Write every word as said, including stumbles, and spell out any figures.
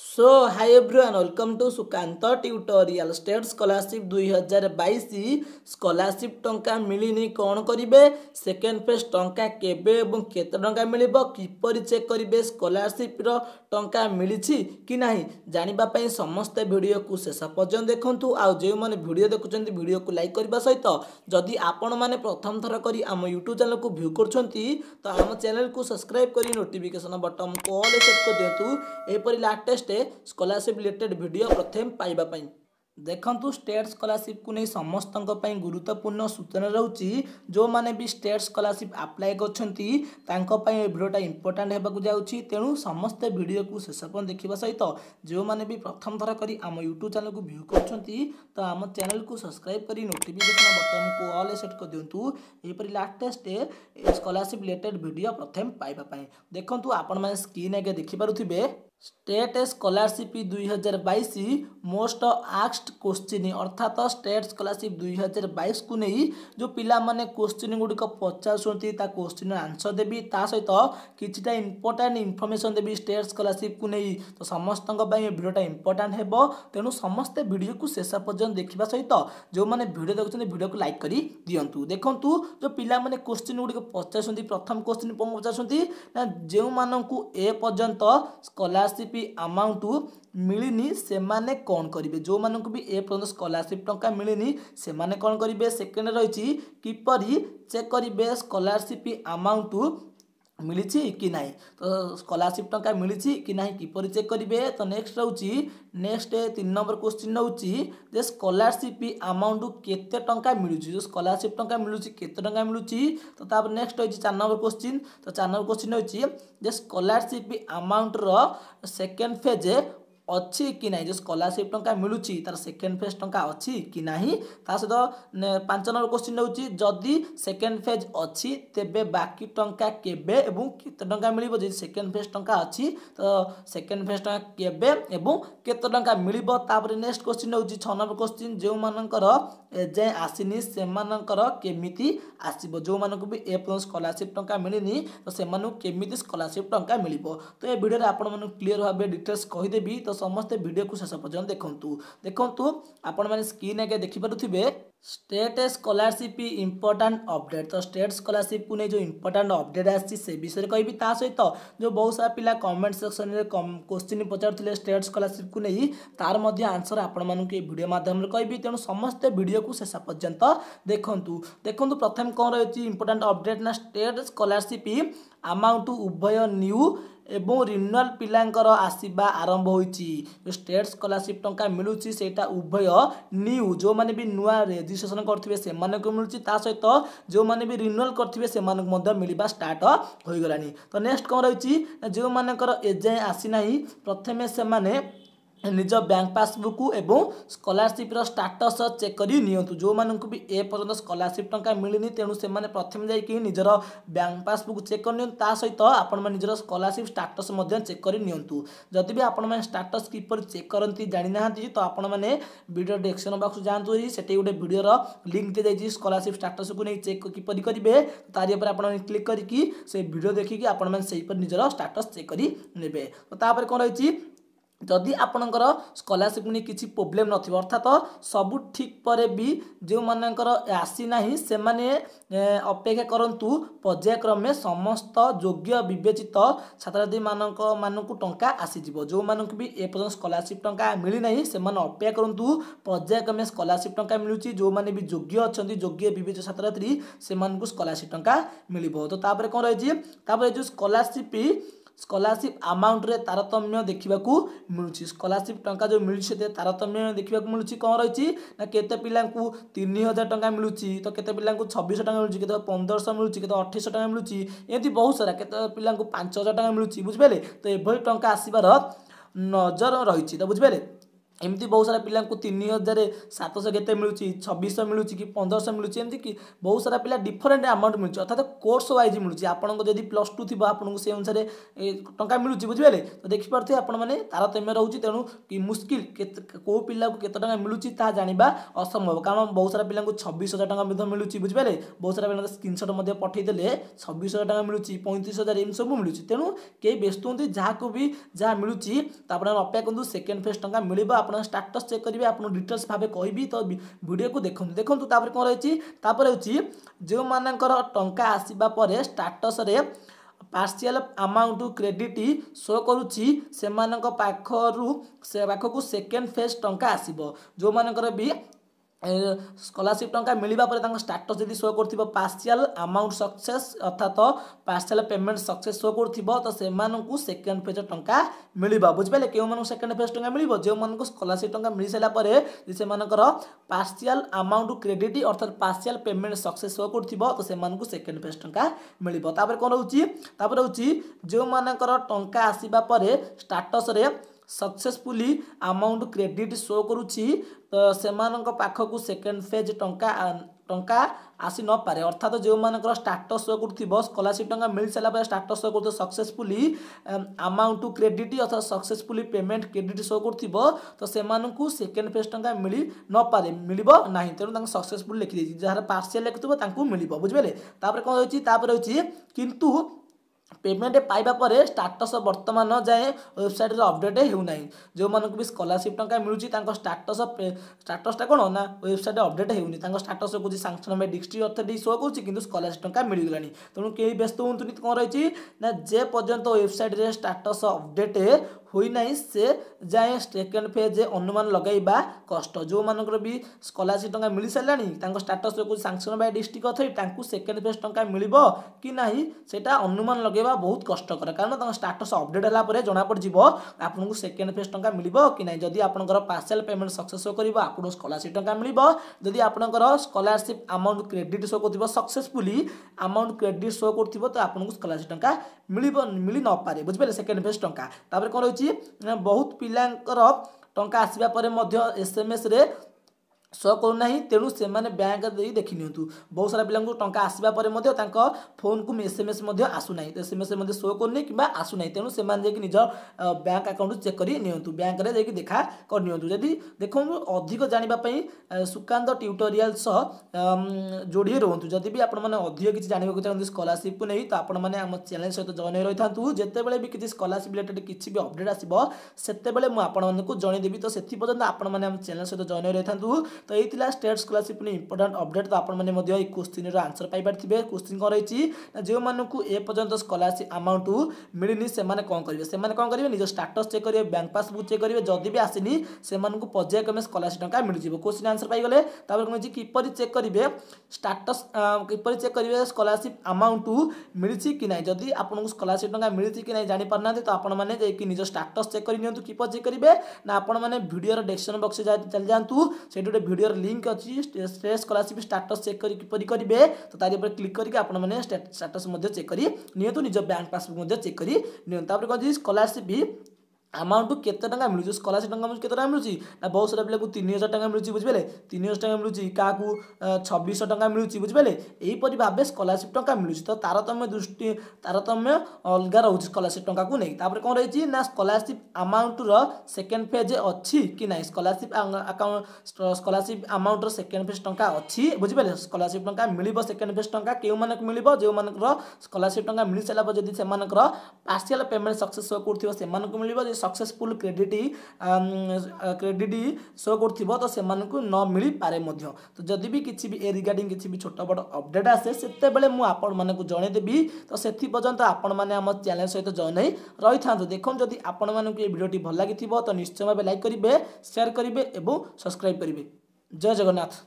So hi everyone, welcome to Sukant tutorial. State scholarship दुई हजार बाईस स्कॉलरशिप टंका मिलनी कौन करेंगे, सेकेंड फेज टंका केबे एवं केते टंका मिलिबो, किपरि चेक करेंगे स्कॉलरशिप रो टंका मिलिछि कि नाही, जानिबा पई समस्त वीडियो को शेष पर्यंत देखंतु। आ जे माने वीडियो देखुछन्ती वीडियो को लाइक करबा सहित जदि आपण माने प्रथम थर करी हम YouTube चैनल को व्यू करछन्ती त हम चैनल को सब्सक्राइब करी नोटिफिकेशन बटन को ऑल सेट कर दियंतु एपरि लेटेस्ट स्कॉलरशिप रिलेटेड वीडियो प्रथम पाइबा पाई। देखंतु स्टेट स्कॉलरशिप को नहीं समस्त गुरुत्वपूर्ण सूचना रहउची, जो माने भी स्टेट स्कॉलरशिप अप्लाई करछन्ती तांको पाई वीडियोटा इंपोर्टेंट हेबाकू जाउची। तेणु समस्त वीडियो को शेष पर्यंत देखिबा सहित जो माने भी प्रथम थर करी आम यूट्यूब चैनल को व्यू करछन्ती तो आम चैनल को सब्सक्राइब करी नोटिफिकेशन बटन को ऑल सेट कर दियंतु एपरि लेटेस्ट स्कॉलरशिप रिलेटेड वीडियो प्रथम पाइबा पाई। देखंतु आपण माने स्क्रीन आगे देखि पारुथिबे स्टेट स्कॉलरशिप दुई हजार बाईस मोस्ट आस्क्ड क्वेश्चन, अर्थात स्टेट स्कॉलरशिप दुई हजार बाईस को नहीं जो पिला माने क्वेश्चन गुड़िक पचारती क्वेश्चन आंसर देवी, ता सहित किछिटा इंपोर्टेंट इनफॉरमेशन देवी स्टेट स्कॉलरशिप को नहीं। तो समस्त वीडियोटा इंपोर्टेंट है, तेणु समस्ते वीडियो को शेष पर्यंत देखा सहित जो मैंने वीडियो देखुछन्ते वीडियो को लाइक कर दियंतु। देखंतु जो पिला माने क्वेश्चन गुड़िक पचारती, प्रथम क्वेश्चन कौन पचारती ना, जो मानकू ए पर्यंत स्कॉलरशिप स्कॉलरशिप अमाउंट मिलनी से माने कौन करेंगे, जो मानक भी ए पर्यंत स्कॉलरशिप टंका मिलनी से माने कौन करेंगे। सेकेंड रही किपरि चेक करेंगे स्कॉलरशिप अमाउंट मिली कि ना, तो स्कॉलरशिप टंका मिली कि ना किपरि चेक करेंगे। तो नेक्स्ट रोचे नेक्स्ट तीन नंबर क्वेश्चन रोचे स्कॉलरशिप अमाउंट केते टंका मिलूँ, जो स्कॉलरशिप टंका मिलूँ केते टंका मिलूँ। तो तापर नेक्स्ट रोचे चार नंबर क्वेश्चन, तो चार नंबर क्वेश्चन रोचे स्कॉलरशिप अमाउंट रो सेकेंड फेज अच्छी कि नहीं, जो स्कॉलरशिप टंका मिलूची तार सेकेंड फेज टंका अच्छी कि नहीं। सहित पांच नंबर क्वेश्चन होची जदि सेकेंड फेज अच्छी तेबे बाकी टंका केबे एवं केते टंका मिलिबो, जे सेकेंड फेज टंका अच्छी तो सेकेंड फेज टंका केबे एवं केते टंका मिलिबो। तापर नेक्स्ट क्वेश्चन होची छ नंबर क्वेश्चन, जो मानकर जे आसीनी से मानकर केमिति आसीबो, जो मानक भी ए प्लस स्कॉलरशिप टंका मिलनी तो से मानु केमिति स्कॉलरशिप टंका मिलिबो। तो ए वीडियो रे आपण मानु क्लियर भाबे डिटेल्स कहि देबी, तो समस्ते वीडियो को शेष पर्यंत देखंतु। देखंतु आपण माने स्क्रीन आगे देखि पारुथिबे स्टेट स्कॉलरशिप इंपोर्टेंट अपडेट। तो स्टेट स्कॉलरशिप को नहीं जो इंपोर्टेंट अपडेट आसी से विषय कहबी, ता सहित तो, जो बहुत सारा पिला कमेंट सेक्शन में क्वेश्चन पचारथिले स्टेट स्कॉलरशिप को नहीं, तार मध्य आंसर आपण मानन के वीडियो माध्यम रे कहबी। तेणु समस्त वीडियो को शेष पर्यंत देखंतु। देखंतु प्रथम कोन रहैछि इंपोर्टेंट अपडेट ना, स्टेट स्कॉलरशिप अमाउंट उभय न्यू एवं रिन्युअल पिलांकर आसवा आरंभ होइची। जो स्टेट स्कॉलरशिप टंका मिलूची सेटा उभय न्यू, जो माने भी नुआ रेजिस्ट्रेशन करथिबे से माने को मिलूची, ता सहित तो, जो माने भी रिन्युअल करथिबे से माने मध्य मिलबा स्टार्ट होई गलानी। तो नेक्स्ट कोन रहैछि जो मानकर एजे आसी नाही प्रथमे से माने निज बैंक पासबुक एवं स्कॉलरशिप रो स्टेटस चेक करी नियंतु, जो मानक भी ए पर्यंत स्कॉलरशिप टंका मिलनी तेणु से माने प्रथम जाई निजर बैंक पासबुक चेक कर नियंतु, ता सहित आपण माने निजर स्कॉलरशिप स्टेटस मध्य चेक करी नियंतु। जदि भी आपण माने स्टेटस किपर चेक करंती जानि नाहंती तो आपण माने वीडियो डिस्क्रिप्शन बॉक्स जांतु, सेठी गोटे वीडियो रो लिंक दे जाई स्कॉलरशिप स्टेटस को नै चेक किपर करिवे, तारि ऊपर आपण माने क्लिक करकी से वीडियो देखि कि आपण माने सेही पर निजर स्टेटस चेक करी नेबे। तो तापर कोन रहिछि जदि आपणकर स्कॉलरशिप ने किसी प्रोब्लेम नथिबो, अर्थात सब ठीक पर भी जो मानकर आसी नाही से माने अपेक्षा करंतु पर्यायक्रमे समस्त योग्य विवेचित छात्रछात्री मानक मानकु टंका आसीजिवो, जो मानक भी ए पर्यंत स्कॉलरशिप टंका मिली नाही से माने अपेक्षा करंतु पर्यायक्रमे स्कॉलरशिप टंका मिलूची, जो माने भी योग्य अछंती योग्य विवेचित छात्रछात्री से मानकु स्कॉलरशिप टंका मिलिबो। तो तापर कोन रहिछि तापर जो स्कॉलरशिप स्कॉलरशिप अमाउंट रे तारतम्य देखा मिलूँ, स्कॉलरशिप टंका जो मिलूँ से तारतम्य देखा मिलूँ। कौन रही ना केते पिला को तीन हजार टंका मिलूँ, तो केते पिला को छब्बीस टंका मिलूँ, केते पंद्रह मिलूँ, केते अठाईस टंका मिलूँ, एमती बहुत सारा केते पिला को पांच हजार टंका मिलूँ, बुझिपारे। तो एभली टंका आसबार नजर रही बुझिपारे। एमती बहुत सारा पिला तीन हजार सात सौ के मिलूँ छब्बीस मिलूँ कि पंद्रह सौ मिलूँ एमती बहुत सारा पिला डिफरेन्ट अमाउंट मिलूँ अर्थात कोर्स वाइज मिलूँ आपको जब प्लस टू थी आपको से अनुसार टाँचा मिलूँ बुझे तो देखिपे आपने तारतम्य रोचे तेणु कि मुस्किल कौ पिला केत टाँचा मिलूँ ता जाना असंभव कारण बहुत सारा पिला छब्बीस हजार टाँचा मिलूँ बुझे बहुत सारा पिला स्क्रीनशॉट पठईदे छब्बीस हजार टाँचा मिलूँ पैंतीस हजार एम सब मिलूँ तेणु कई व्यस्त हूँ जहाँ को भी जहाँ मिलूँ अपेक्षा करूँ सेकेंड फेज टाँचा मिले अपना स्टेटस चेक करेंगे आपको डिटेल्स भाव कह तो वीडियो को देखो देखो तापर कौन रही है जो मान टा आसवापर status partial amount credit show करूँ सेकेंड फेज टाँचा आसो जो मानकर भी स्कॉलरशिप टाँचा मिलवा पर स्टेटस जब शो कर पार्शियल अमाउंट सक्सेस अर्थात पार्शियल पेमेंट सक्सेस शो कर तो से मानू सेकेंड फेज टाँचा मिलवा बुझे क्यों सेकेंड फेज टाँचा मिल जो मानक स्कॉलरशिप टाँचा मिल सारापर से पार्शियल अमाउंट क्रेडिट अर्थात पार्शियल पेमेंट सक्सेस शो कर तो से सेकेंड फेज टाँचा मिलतापर कौन रोचे जो मानकर टाँचा आसवापर status successfully amount credit show करुच्ची तो सेमाननका पाखकु सेकेंड फेज टंका टंका आसी न पारे अर्थात जो मानकर स्टेटस शो कर स्कॉलरशिप टंका मिल सारापर स्टेटस शो कर सक्सेसफुली अमाउंट टू क्रेडिट अर्थात सक्सेसफुली पेमेंट क्रेडिट शो कर तो सेमाननकु सेकेंड फेज टंका मिल न पारे मिलिबो नाही तेणु तांको सक्सेसफुली लिखि दे जहार पार्शियल लिखिथबो तांको मिलिबो बुझबेले तापर कोन होची तापर होची किंतु पेमेंट पाइबा पर स्टेटस वर्तमान जाए वेबसाइट रे अपडेट होना जो मानक भी स्कॉलरशिप टाँचा मिलूँ स्टेटस स्टेटसटा कौन ना वेबसाइट अपडेट होनी स्टेटस को sanction by district authority show कर स्कॉलरशिप टाँचा मिलगला तेणु कई व्यस्त हूँ कौन रही ना जे पर्यंत वेबसाइट रे स्टेटस अपडेट होना से जाए सेकेंड फेज अनुमान लगेगा कष्ट जो मानकर भी स्कॉलरशिप टाँचा मिल सारा स्टेटस को sanction by district authority second phase टाँचा मिल कि ना से अनुमान लगे बहुत कष्टकर कारण स्टेटस अपडेट है जना पड़े आपको सेकेंड फेज टाँचा मिल कि ना जब आपंकर पार्शियल पेमेंट सक्सेस शो कर आपको स्कॉलरशिप टाँचा मिल जब आपंकर स्कॉलरशिप अमाउंट क्रेडिट शो कर सक्सेसफुली अमाउंट क्रेडिट शो कर तो आपको स्कॉलरशिप टाँचा मिल मिल न पारे बुझे सेकेंड फेज टाँचा तापर कौन रही है बहुत पिलांकर टाँचा आसवापर एसएमएस रे शो करूना तेणु से बैंक देखी निंतु बहुत सारा पिला टाँचा आसवापर फोन को एसएमएस आसूना एसएमएस शो करनी कि आसूना तेणु से निज बैंक अकाउंट चेक कर निंतु बैंक रे जाकि देखा कर निदी देखो अधिक जानापी सुकांत ट्यूटोरियल जोड़ी रुहतु जदि भी आपने अधिक किसी जानवाक चाहते स्कॉलरशिप को नहीं तो आपने चैनल सहित जॉइन रही था जितेबाला भी किसी स्कॉलरशिप रिलेटेड किसी भी अपडेट आसो से मुझे जनईदेवी तो से आपने चैनल सहित जॉइन रही था तो ये स्टेट स्कॉलरशिप इंपोर्टेंट अपडेट तो आपने क्वेश्चन रो आंसर पाई पारे क्वेश्चन कौन रही जो मानक ए पर्यंत स्कॉलरशिप अमाउंट मिलनी से कौन करेंगे से कौन करेंगे निज स्टेटस चेक करेंगे बैंक पासबुक चेक करेंगे जदि भी आसनी से पर्याय क्रमे स्कॉलरशिप टाँचा मिल क्वेश्चन आंसर पाईगले कौन किपर चेक करेंगे स्टेटस किपर चेक करेंगे स्कॉलरशिप अमाउंट मिली कि ना जदि आपको स्कॉलरशिप टाँचा मिली कि ना जापर ना तो आपने निज स्टेटस चेक करनी किपर चेक करेंगे ना आपने भिडियो डिस्क्रिप्शन बक्स चली जातु से भिडियोर लिंक अच्छी स्टेट स्कॉलरशिप स्टेटस चेक किपर करेंगे तो तार ऊपर क्लिक करके आपने स्टेटस चेक कर निज बैंक पासबुक चेक कर निपर कौन स्कॉलरशिप अमाउंट केते टाँचा मिलूँ स्कॉलरशिप टाँचा केते टाँचा मिलूँ ना बहुत सारा पिला तीन हजार टाँचा मिलूँ बुझे तीन हजार टाँचा मिलूँ क्या छब्बीस सौ टाँचा मिलूँ बुझे यहीपर भाव स्कॉलरशिप टाँचा मिलूँ तो तारतम्य दृष्टि तारतम्य अलग रोज स्कॉलरशिप टाँचा को नहीं तापर कौन रही ना स्कॉलरशिप अमाउंटर सेकेंड फेज अच्छी कि ना स्कॉलरशिप अकाउंट स्कॉलरशिप अमाउंटर सेकेंड फेज टाँचा अच्छी बुझे स्कॉलरशिप टाँचा मिल सेकेंड फेज टाँचा क्यों मानक मिल जो मानक स्कॉलरशिप टाँचा मिल सारापर जब से पार्शियल पेमेंट सक्सेस शो कर मिल सक्सेसफुल क्रेडिट क्रेडिट शो कर तो से न मिल पारे तो जदि भी किसी भी ए रिगार्डिंग किसी भी छोट बड़ अपडेट आसे से मुझे जनईदेवी तो से पर्यंत आपण मैंने आम चैनल सहित जॉइन रही था देखो जदि आपण मानक भिडियोटी भल लगी तो निश्चय भाव लाइक करेंगे शेयर करेंगे और सब्सक्राइब करेंगे। जय जगन्नाथ।